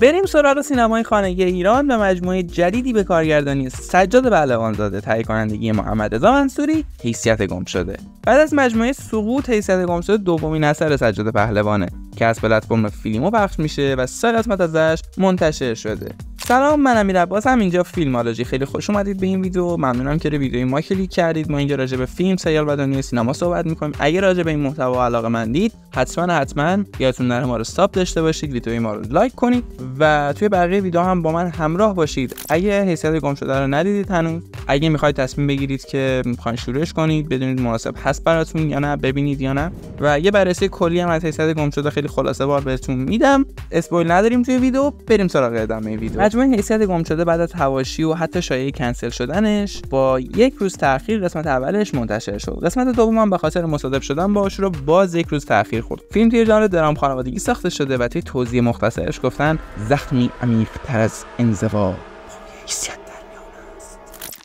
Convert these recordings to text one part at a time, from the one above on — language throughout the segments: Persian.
بریم سراغ سینمای خانگی ایران و مجموعه جدیدی به کارگردانی سجاد پهلوان زاده، تهیه کنندگی محمد رضا منصوری، حیثیت گم شده. بعد از مجموعه سقوط، حیثیت گم شده دومین اثر سجاد پهلوانه که از پلتفرم فیلیمو پخش میشه و 3 قسمت ازش منتشر شده. سلام، من امیر عباس هم اینجا فیلمولوژی. خیلی خوش اومدید به این ویدیو. ممنونم که روی ویدیوی ما کلیک کردید. ما اینجا راجع به فیلم، سریال و دنیای سینما صحبت می‌کنیم. اگه راجع به این محتوا علاقه‌مندید، حتما یادتون نره ما رو ساب داشته باشید، ویدیوی ما رو لایک کنید و توی بقیه ویدیوها هم با من همراه باشید. اگه حیثیت گم شده رو ندیدید هنوز، اگه می‌خواید تصمیم بگیرید که می‌خواید شروعش کنید، بدونید مناسب هست براتون یا نه، ببینید یا نه، و یه بررسی کلی هم از حیثیت گم شده خیلی خلاصه‌وار بهتون میدم. اسپویل نداریم توی ویدیو، بریم سراغ ادامه ویدیو. مجموعه حیثیت گم شده بعد از حواشی و حتی شایعه کنسل شدنش با یک روز تأخیر قسمت اولش منتشر شد. قسمت دوم هم به خاطر مصادف شدن باهاش رو باز یک روز تأخیر خورد. فیلم توی ژانر درام خانوادگی ساخته شده و توی توضیح مختصرش گفتن زخمی عمیق‌تر از انزوا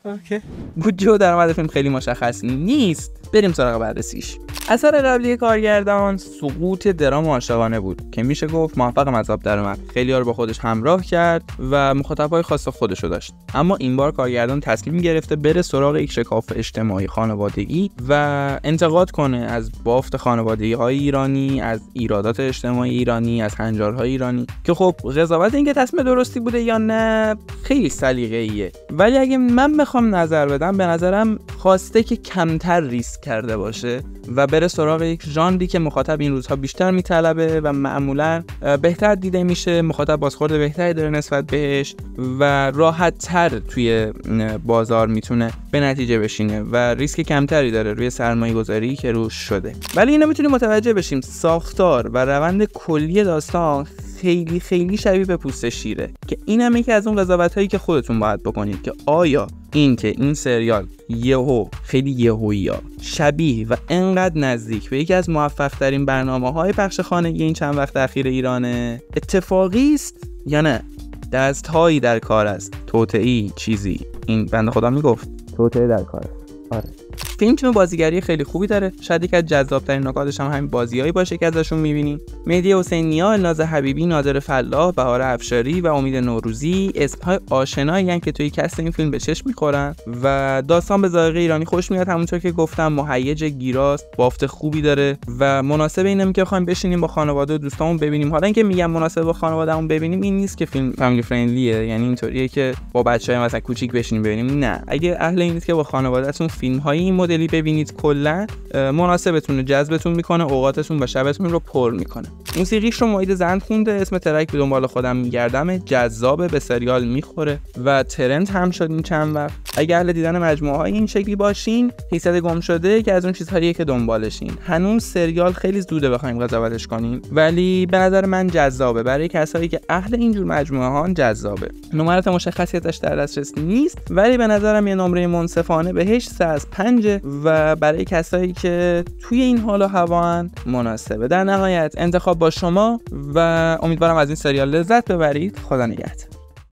اوکی. بودجه و درآمد فیلم خیلی مشخص نیست. بریم سراغ بررسیش. اثر قبلی کارگردان سقوط درام عاشقانه بود که میشه گفت موفق مذاب در اومد. خیلی‌ها رو با خودش همراه کرد و مخاطبای خاص خودش رو داشت. اما این بار کارگردان تصمیم گرفته بره سراغ یک شکاف اجتماعی خانوادگی و انتقاد کنه از بافت خانوادگی‌های ایرانی، از ایرادات اجتماعی ایرانی، از هنجارهای ایرانی که خب قضاوت اینکه تصمیم درستی بوده یا نه خیلی سلیقه‌ایه. ولی اگه من بخوام نظر بدم، به نظرم خواسته که کمتر ریسک کرده باشه و بره سراغ یک ژانری که مخاطب این روزها بیشتر میطلبه و معمولا بهتر دیده میشه، مخاطب بازخورد بهتری داره نسبت بهش و راحت تر توی بازار میتونه به نتیجه بشینه و ریسک کمتری داره روی سرمایه گذاری که روش شده. ولی اینو میتونیم متوجه بشیم ساختار و روند کلی داستان خیلی شبیه به پوست شیره، که اینم یکی از اون قضاوت‌هایی که خودتون باید بکنید که آیا این سریال خیلی یهویی شبیه و انقدر نزدیک به یکی از موفق‌ترین برنامه‌های پخش خانگی این چند وقت اخیر ایرانه اتفاقی است یا نه دست‌هایی در کار است، توطئه‌ای، چیزی. این بنده خدا میگفت توطئه در کار است. آره. فیلم تیم بازیگری خیلی خوبی داره. شاید یکی از جذاب‌ترین نکاتش هم همین بازیایی باشه که ازشون می‌بینیم. مهدی حسینی‌ها، الناز حبیبی، نادر فلاح، بهار افشاری و امید نوروزی اسم‌های آشنایی هستن که توی کست این فیلم به چشم می‌خورن و داستان به ذائقه ایرانی خوش میاد. همونطور که گفتم مهیج گیراست، بافت خوبی داره و مناسب اینم که بخوایم بشینیم با خانواده و دوستامون ببینیم. حالا اینکه میگم مناسب با خانواده‌مون ببینیم، این نیست که فیلم فامیلی فرندلیه، یعنی اینطوریه که با بچه‌ها مثلا کوچیک بشینیم ببینیم. نه، اگه اهل اینید که با خانواده‌تون فیلم‌های مدلی ببینید، کلا مناسبتونه، جذبتون میکنه، اوقاتتون و شبتون رو پر میکنه. موسیقیش رو مجید زند خونده. اسم ترک به دنبال خودم میگردم، جذابه، به سریال میخوره و ترند هم شد این چند وقت. اگه اهل دیدن مجموعه های این شکلی باشین، حیثیت گم شده که از اون چیزهاییه که دنبالشین. هنوز سریال خیلی زوده بخوایم قضاوتش کنیم، ولی به نظر من جذابه برای کسایی که اهل این جور مجموعه ها. جذابه، نمرات مشخصیتش در دسترس نیست، ولی به نظرم یه نمره منصفانه به 8 از 5 و برای کسایی که توی این حال و هوان مناسبه. در نهایت انتخاب با شما و امیدوارم از این سریال لذت ببرید. خدا نگهدار.